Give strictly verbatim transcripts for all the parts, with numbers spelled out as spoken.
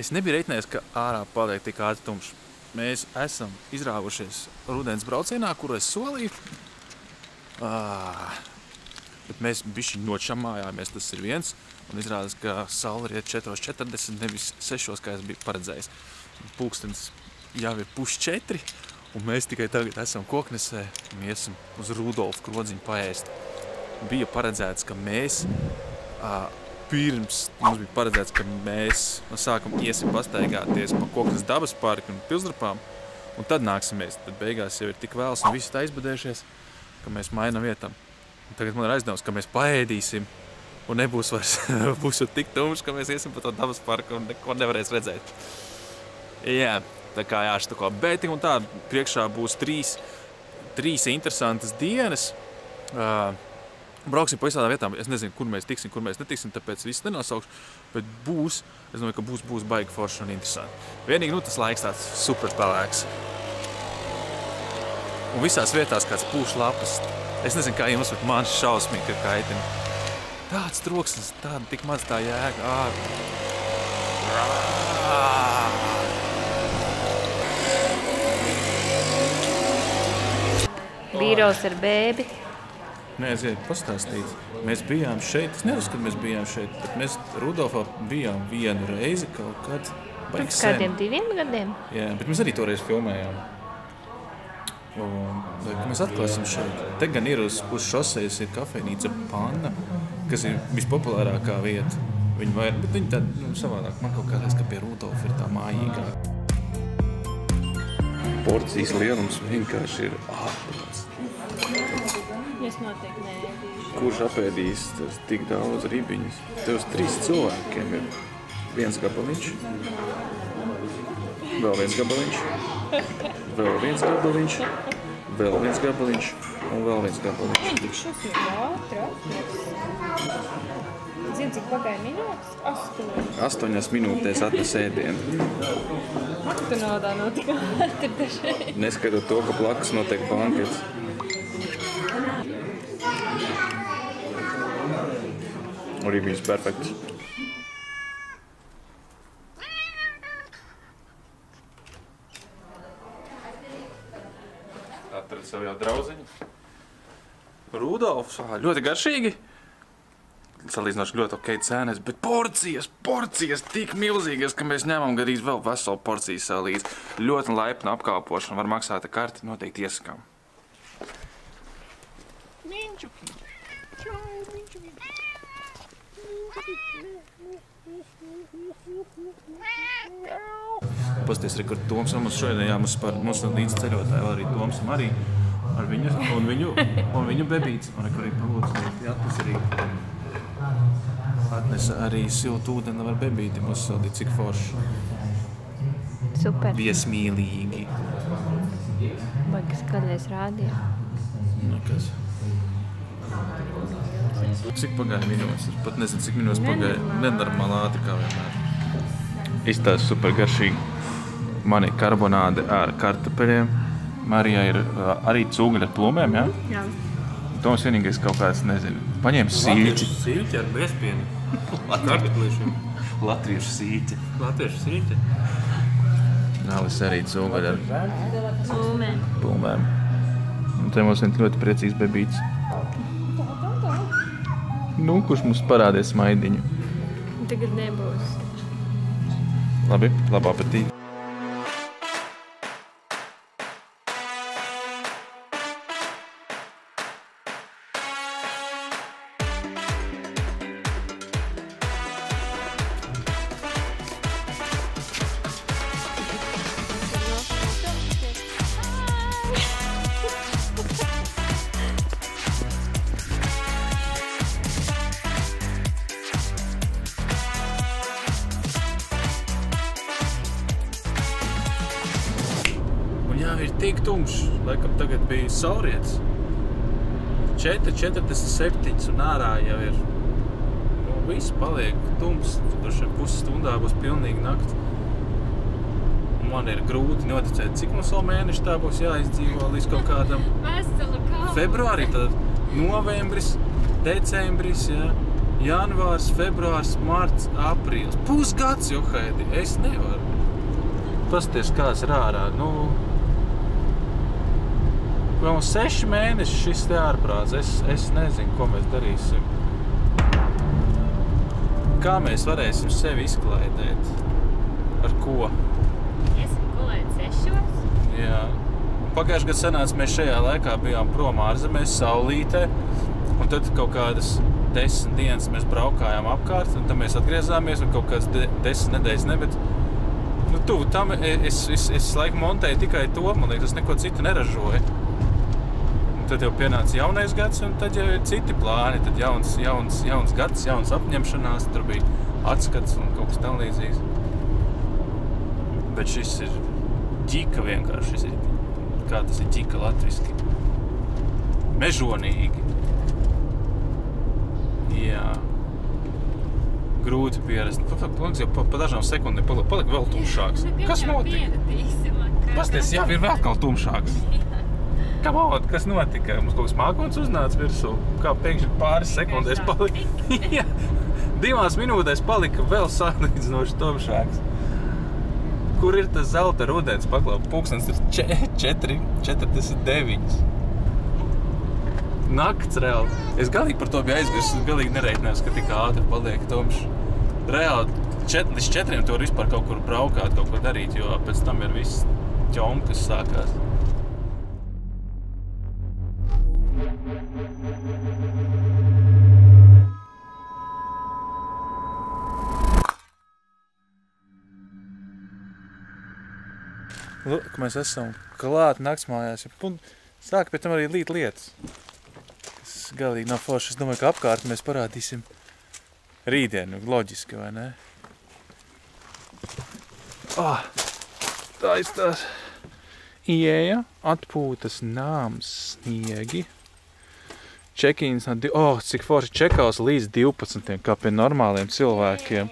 Es nebiju reiķinājis, ka ārā paliek tik ātri tumšs. Mēs esam izrāvušies rudens braucienā, kuru es solīju. Ah, bet mēs bišķi nočamājāmies, tas ir viens. Un izrādās, ka saule riet četros četrdesmit, nevis sešos, kā es biju paredzējis. Pulkstens jau ir puš četri, un mēs tikai tagad esam Koknesē un iesim uz Rūdolfu krodziņu paēst. Bija paredzēts, ka mēs... Ah, Pirms mums bija paredzēts, ka mēs sākam iesim pastaigāties pa Kokneses dabas parku un pilsdrupām, un tad nāksimies. Tad beigās jau ir tik vēls un visi tā izbadējušies, ka mēs mainām vietām. Un tagad man ir aizdevums, ka mēs paēdīsim un nebūs vairs būs jau tik tumšs, ka mēs iesim pa to dabas parku un neko nevarēs redzēt. Jā, tā kā jāštuko. Bet un tā priekšā būs trīs, trīs interesantas dienas. Uh, Brauksim pa visādām vietām. Es nezinu, kur mēs tiksim, kur mēs netiksim, tāpēc viss nenosaukšu. Bet būs, es domāju, ka būs, būs baigi forši un interesanti. Vienīgi, nu, tas laiks tāds super pelēks. Un visās vietās kāds pūš lapas. Es nezinu, kā jums, bet man šausmīgi ir kaitina. Tāds troksnis, tāda tik maz tā jēga. Ārā! Bīros ar bēbi. Nē, es gribu pastāstīt. Mēs bijām šeit, es neuzskatu, kad mēs bijām šeit, bet mēs Rūdolfā bijām vienu reizi kaut kad. Pēc kādiem diviem gadiem? Jā, bet mēs arī toreiz filmējām. Un, lai, ka mēs atklāsim šeit. Te gan ir uz, uz šosejas ir kafejnīca Panna, kas ir vispopulārākā vieta. Viņa vairāk, bet viņa tad nu, savādāk. Man kaut kādreiz, ka pie Rūdolfa ir tā mājīgā. Porcijas lielums vienkārši ir ārprāts. Es noteikti neēdīšu. Kurš apēdīs tas tik daudz ribiņas? Tev uz trīs cilvēkiem ir viens gabaliņš, vēl viens gabaliņš, vēl viens gabaliņš, vēl viens gabaliņš un vēl viens gabaliņš. Tik šos ir ātrāk. Zini, cik pagāja minūtes? Astoņas. Astoņas minūtēs atnes ēdienu. Tu naudā notika ātri dažreiz. Neskatot to, ka plakas notiek bankets. Ribiņas perfekts. Atradu sev jau drauziņu. Rūdolfs, ļoti garšīgi. Salīdzinoši ļoti ok cēnes, bet porcijas, porcijas tik milzīgas, ka mēs ņemam gadījis vēl veselu porciju sev līdz. Ļoti laipna apkalpošana, var maksāt karti, noteikti iesakām. Minču, minču, minču, minču. Pasties, re, kur Tomsam mums šodien, jā, mums par mums līdzi ceļotāji, vēl arī Tomsam arī ar viņu, un viņu, un viņu bebīts, un re, kur arī palūdzu, atnes arī, atnes arī siltu ūdeni var bebīti, mums sildīt, cik forši. Super. Viesmīlīgi. Vai, kas kādreiz rādīja? Nekas. Cik pagāja minūtes? Pat nezinu, cik minūtes pagāja. Nenormālā ātri kā vienmēr. Izstāsts super garšīgi. Man ir karbonāde ar kartupeļiem. Marijā ir arī cūgaļa ar plūmēm, jā? Jā. Toms vienīgais kaut kāds, nezinu, paņēma sīļķi. Sīļķi ar bezpienu. Kartuplīšiem. Latviešu sīļķi. Latviešu sīļķi. Nālis arī cūgaļa ar plūmēm. Plūmēm. Un te mums ir ļoti priecīgs bebīts. Nu, kurš mums parādīs maidiņu? Tagad nebūs. Labi, labā apetīti. Ir tik tumšs, laikam tagad bija saulriets. četri četrdesmit septiņi un ārā jau ir. Nu, viss paliek tums, tur šeit pusi stundā būs pilnīgi nakti. Man ir grūti noticēt, cik mums vēl mēneši tā būs jāizdzīvo līdz kaut kādam. Februārī, tad novembris, decembris, jā. janvārs, februārs, marts, aprīls. Pusgads, johaidi, es nevaru. Pasties, kāds ir ārā, nu... Vai mums seši mēneši šis te ārprāts, es, es nezinu, ko mēs darīsim. Kā mēs varēsim sevi izklaidēt? Ar ko? Iesim gulēt sešos? Jā. Pagājuši gadu sanāca, mēs šajā laikā bijām prom ārzemēs, saulītē. Un tad kaut kādas desmit dienas mēs braukājām apkārt, un tad mēs atgriezāmies, un kaut kādas de desmit nedēļas ne, bet... Nu, tu, tam es, es, es laik montēju tikai to, man liekas, es neko citu neražoju. Un tad jau pienāca jaunais gads, un tad jau ir citi plāni, tad jauns, jauns, jauns gads, jauns apņemšanās, tur bija atskats un kaut kas tam līdzīgs. Bet šis ir ģika vienkārši, šis ir... Kā tas ir ģika latviski. Mežonīgi. Jā. Grūti pierast. Paldies, jau pa dažām sekundēm palika vēl tumšāks. Kas notika? Pasties, jā, ir vēl kaut tumšāks. Come on, kas notika? Mums kaut kas mākons uznāca virsū. Kā pēkšņi pāris sekundēs palika. Divās minūtēs palika vēl salīdzinoši tumšāks. Kur ir tas zelta rudens? Paklaup, pulkstens ir četri četrdesmit deviņi. Nakts reāli. Es galīgi par to biju aizgājis, un galīgi nereiķinājos, ka tik ātri paliek tomš. Reāli čet, līdz četriem to var vispār kaut kur braukāt, kaut ko darīt, jo pēc tam ir viss ķom, kas sākās. Lūk, mēs esam klāt naktsmājās, un sāk pie tam arī līt lietas, kas galīgi nav forši. Es domāju, ka apkārt mēs parādīsim rītdien, loģiski, vai ne? Oh, tā izstās ieeja, atpūtas nams Sniegi. Check-ins, oh, cik forši check-outs līdz divpadsmitiem, kā pie normāliem cilvēkiem.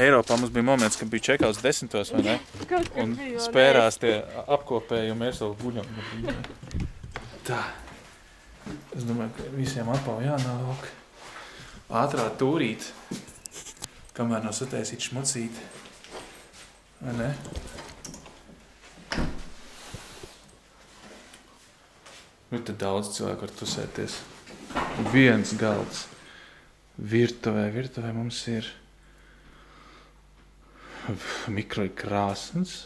Eiropā mums bija moments, kad bija check-outs desmitos, vai ne? Un spērās tie apkopējumi, mēs vēl guļam. Tā. Es domāju, ka visiem atpau jānāk. Ātrā tūrīt, kamēr nav sataisīt šmucīt. Vai ne? Nu, tad daudz cilvēku var tusēties. Viens galds. Virtuvē, virtuvē mums ir... Mikro ir krāsns,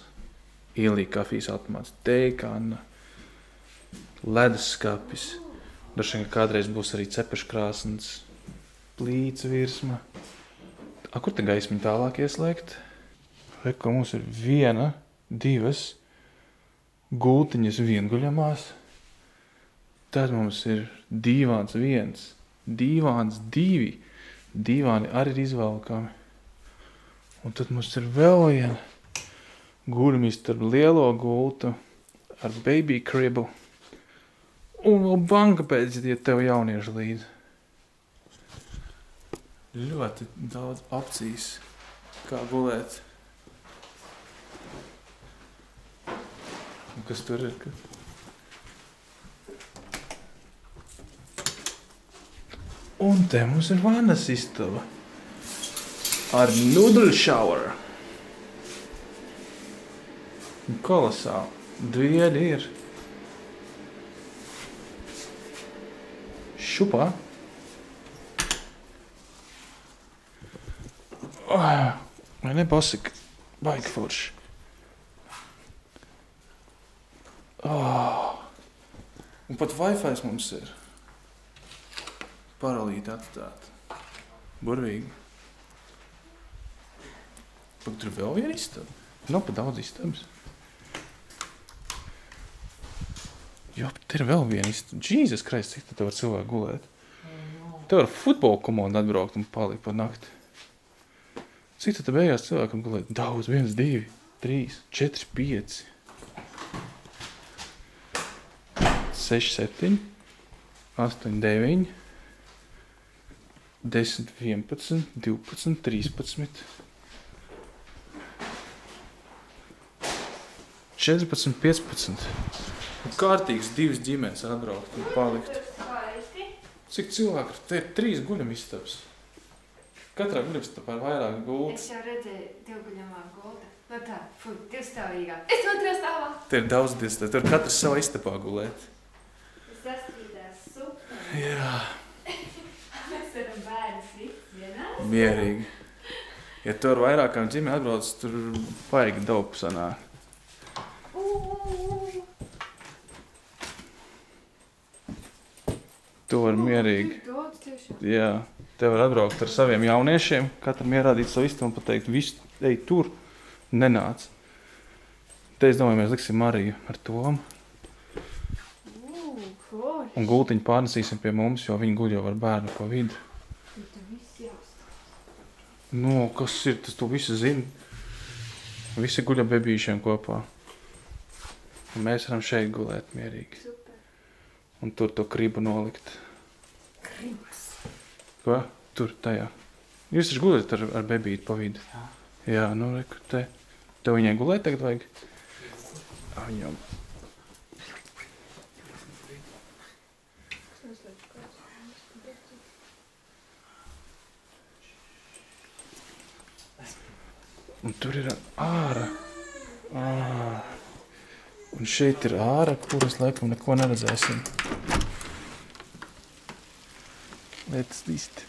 ielīja kafijas automāts, teikana, leduskapis, dažkārt kādreiz būs arī cepeškrāsns, plīts virsma. A, kur te gaismiņu tālāk ieslēgt? Reko, mums ir viena, divas gultiņas vienguļamās. Tad mums ir divāns viens, divāns divi, divāni arī ir izvalkami. Un tad mums ir vēl viena gulmis starp lielo gultu ar baby kribu. Un vēl banka pēc iet tev jaunieši līdzi. Ļoti daudz opcijas, kā gulēt. Un kas tur ir? Un te mums ir vannas istaba. Ar noodle shower. Kolosāli. Dvieļi ir. Šupā. Vai ne, bosika? Baigi forši. Un pat Wi-Fi's mums ir. Paralīti atstāt. Burvīgi. Pat tur vēl viena istaba. Nav pa daudz istabas. Jo, bet ir vēl viena istaba. Jesus Christ, cik te var cilvēku gulēt? Te var futbola komandu atbraukt un palikt par nakti. Cik te beigās cilvēkam gulēt? Daudz. Viens, divi, trīs, četri, pieci. Seši, septiņi. Astoņi, deviņi. Desmit, vienpadsmit, divpadsmit, trīspadsmit. četrpadsmit, piecpadsmit. Kārtīgs divas ģimenes atbraukt un palikt. Cik cilvēki? Te ir trīs guļamistabas. Katrā guļamistaba ir vairāk gultas. Es jau redzēju divguļamā gulta. No tā, fuj, divstāvīgā. Es otrā stāvā. Te ir daudz divstāvīgā. Tur katrs savā istabā gulēt. Es sastrīdās super. Jā. Mēs varam bērnas rītas vienās. Mierīgi. Ja tu ar vairākām ģimeni atbrauc, tur vajag daudz sanāk. Tu var mierīgi. Jā, te var atbraukt ar saviem jauniešiem, katram ierādīt savu istabu un pateikt, visu, ej tur, nenāc. Te, es domāju, mēs liksim Mariju ar Tomu. Un gultiņu pārnesīsim pie mums, jo viņi guļ jau ar bērnu pa vidu. Nu, kas ir, tas tu visi zini. Visi guļa bebīšiem kopā. Un mēs varam šeit gulēt mierīgi. Un tur to kribu nolikt. Kribas? Ko? Tur, tajā. Jūs taču gulēt ar, ar bebīti pa vidu? Jā. Jā, nu reku, te. Tev viņai gulēt tagad vajag? Viņam. Un tur ir āra. Ā. Un šeit ir āra, kuras laikam neko neredzēsim. Lietas līsti.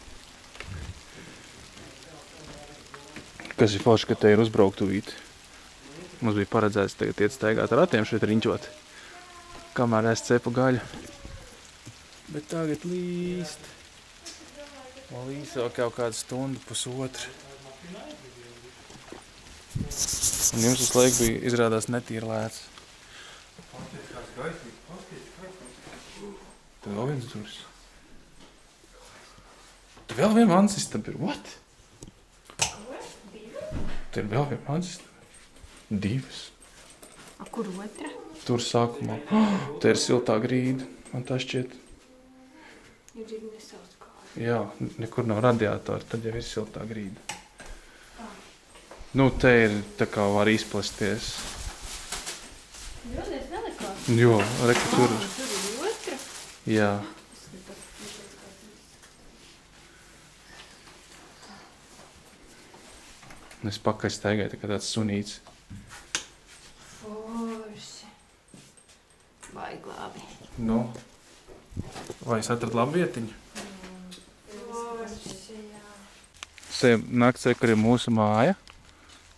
Kas ir forši, ka te ir uzbrauktuvīti. Mums bija paredzēts tagad iet staigāt ar ratiem šeit riņķot. Kamēr es cepu gaļu. Bet tagad līst. Man līst vēl kaut kādu stundu, pusotru. Un jums uz laiku bija izrādās netīri lēts. Te vēl viens durvis. Te vēl vien ansistaba ir. What? Te ir vēl vien ansistaba. Divas. A kur otra? Tur sākumā. Te ir siltā grīda. Man tā šķiet. Jā, nekur nav radiātori. Tad jau ir siltā grīda. Nu, te ir tā kā var izplasties. Jo, reka tur ir. Tur ir otra? Jā. Es pakaļ staigāju, tā kā tāds sunīts. Forši. Vajag labi. Nu. Vai es atradu labu vietiņu? Forši, jā. Nakts ekariem mūsu māja.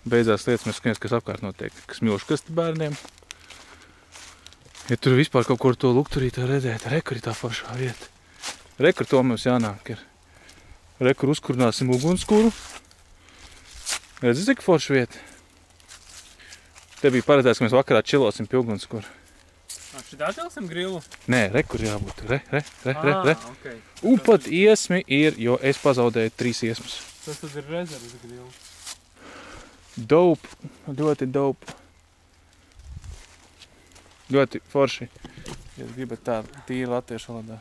Beidzās lietas, mēs skaņas, kas apkārt notiek. Kas milšu kasti bērniem. Ja tur vispār kaut kur to lukturītā redzēt, rekur ir tā pašā vieta. Rekur to mums jānāk ir. Rekur uzkurināsim ugunskuru. Redzi, cik forša vieta? Te bija paredzēts, ka mēs vakarā čilosim pie ugunskuru. Šitā ķelsim grilu? Nē, rekur jābūt. Re, re, re, re, re. Okay. Un pat iesmi ir, jo es pazaudēju trīs iesmas. Tas tad ir rezervas grilu. Dope, ļoti dope. Ļoti forši, ja gribat tā tīri latviešu valodā.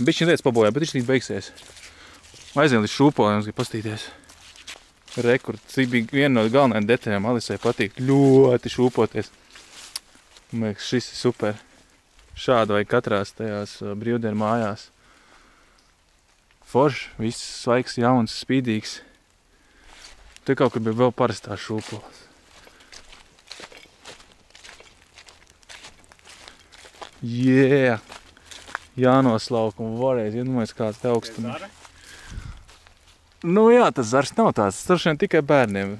Bišķiņ lietas pabojā, bet viņš beigsies. Aizvien līdz šūpolēm, grib pastīties. Rekur, cik bija viena no galvenajām detaļām Alisai patīk ļoti šūpoties. Man liekas, šis ir super. Šādu vai katrās tajās brīvdienu mājās. Forši, viss svaigs, jauns, spīdīgs. Te kaut kur bija vēl parastās šūpoles. Jē! Jānoslauk un varēs iedomājies kāds te augstumu. Nu jā, tas zars nav tāds. Tas staršiem tikai bērniem.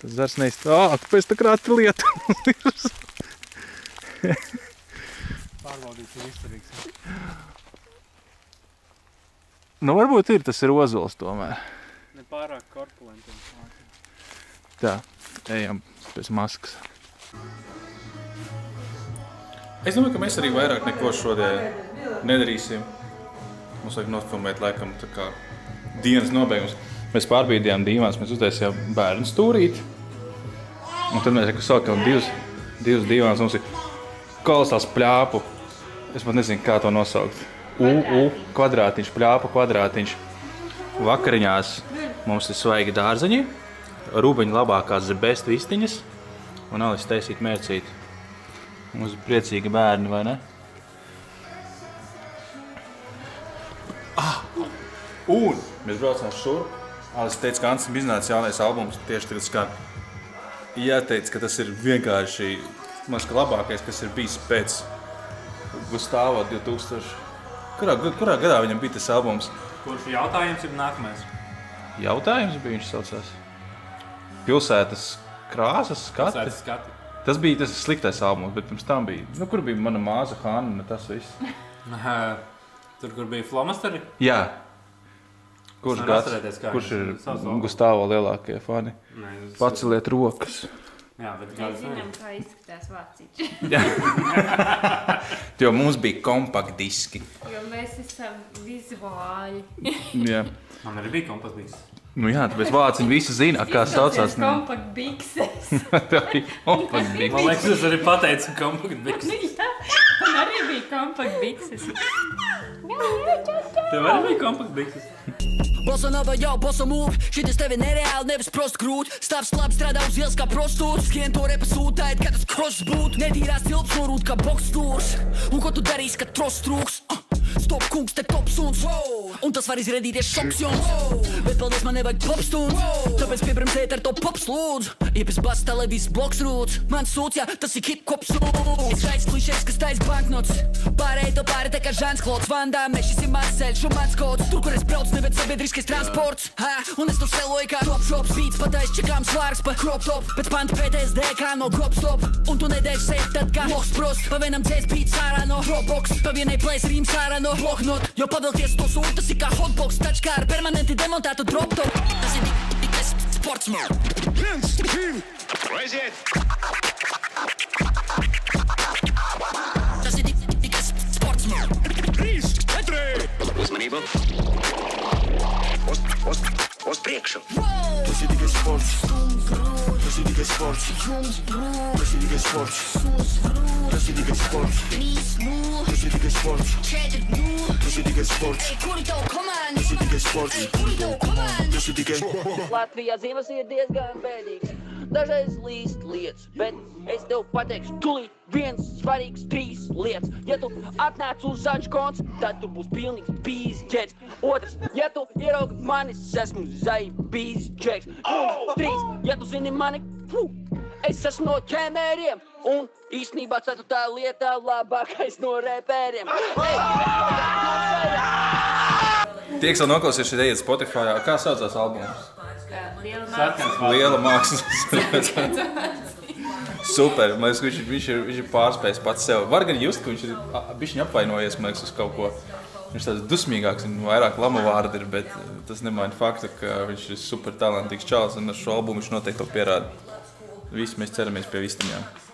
Tas zars neist... Ā, kāpēc tā krāta lieta? Pārbaudīts ir izturīgs. Nu varbūt ir, tas ir ozols tomēr. Ne pārāk korpulenti. Tā, ejam pēc maskas. Es domāju, ka mēs arī vairāk neko šodien nedarīsim. Mums vajag nofilmēt laikam tā kā dienas nobeigums. Mēs pārbīdījām dīvāns, mēs uztaisījām bērnu stūrīti. Un tad mēs jau sākām divas, divas dīvāns. Mums ir kolosās pļāpu. Es pat nezinu, kā to nosaukt. U, U, kvadrātiņš, pļāpu kvadrātiņš. Vakariņās mums ir svaigi dārzeņi. Rūbeņi labākās the best vistiņas. Un Alis taisīt mērcīt. Mums ir priecīgi bērni, vai ne? Un mēs braucām šur. Es teicu, ka Ansim iznāca jaunais albums, tieši tagad skan. Jāteic, ka tas ir vienkārši, man šķiet, labākais, kas ir bijis pēc Gustavo divtūkstošajā. Kurā, kurā gadā viņam bija tas albums? Kurš jautājums ir nākamais? Jautājums bija, viņš saucās. Pilsētas krāsas skati. Pilsētas skati. Tas bija tas sliktais albums, bet pirms tam bija, nu, kur bija mana māza Hanna, tas viss. Tur, kur bija flomasteri? Jā. Kurš gads, kurš ir Gustavo lielākie fani? Nē, es... Paceliet rokas. Jā, bet gads. Mēs zinām, kā izskatās vāciči. Jā. Jo mums bija kompakt diski. Jo mēs esam vizuāli. Jā. Man arī bija kompakt diski. Nu jā, tāpēc vāciņi visi zina, kā saucās. Viņam kompakt bikses. Tā bija kompakt bikses. Man liekas, es arī pateicu kompakt bikses. Jā, man arī bija kompakt bikses. Tev arī bija kompakt bikses. Bossa nova, jau, bossa move. Šitas tevi nereāli, nevis prost grūti. Stāvs labi strādā uz ielas kā prostūrs. Skien to repa sūtājat, kad tas kross būtu. Netīrās ilps norūt kā boksdūrs. Un ko tu darīsi, kad tross trūks? Stop kungs, te top suns. Un tas var izredīties šoks jums. Bet paldies, man nevajag popstunds. Tāpēc piebremzēt ar to pops lūdzu. Iepēc bas televīzes bloks rūdz. Man sūts, jā, tas ir hip-hops lūdz. Es taisa klišēks, kas taisa banknots. Pārēj to pāri te kā Žans Klods. Vandā, mešis ir mans ceļš un mans kods. Tur, kur es braucu, neved sabiedriskais transports. Un es tur seloju kā top-shops. Beats patais čekām svārs pa crop-top. Pēc panta P T S D kā no crop-stop. Un tu nedēļ sēt tad kā loks prost. Pa vienam dzēs beats ārā no Roblox. Pa vienai plays rīms ārā no bloknot. Jo pavilties to sūta, tas ir kā hotbox. Tačkā ar permanenti demontētu drop-top. Tas ir tikas sports mode. Viens, divi, reiziet! Tas ir tikas sports mode. Trīs, četri! Uzmanību! Uz, uz, uz priekšu! Tas ir tikas sports. Tas ir tikas sports. Tas ir tikas sports. Tas ir tikas sports. Trīs, mūs! Tas ir tikai sports. Tas ir tikai sports. Tas ir tikai sports. Tas ir tikai sports. Latvijā zimas ir diezgan bēdīgs. Dažreiz līst lietas, bet es tev pateikšu tulīt viens svarīgs trīs lietas. Ja tu atnāc uz zaļš konts, tad tu būs pilnīgs bīzģeks. Otrs, ja tu ieraugi manis, esmu zai bīzģeks. Un trīs, ja tu zini mani, fu, es esmu no ķēmēriem. Un īstenībā ceturtā lietā labākais no reperiem. Tiek savu noklausījuši, ja iet Spotify. Kā saucās albums? Liela māksla. Liela māksla. Super, man liekas, ka viņš ir, ir pārspējis pats sev. Var gan just, ka viņš ir bišķiņ apvainojies, man liekas, uz kaut ko. Viņš tāds dusmīgāks un vairāk lamavārdi ir, bet tas nemaina faktu, ka viņš ir super talantīgs čalis un ar šo albumu viņš noteikti to pierāda. Visi mēs ceramies pie vistiņām.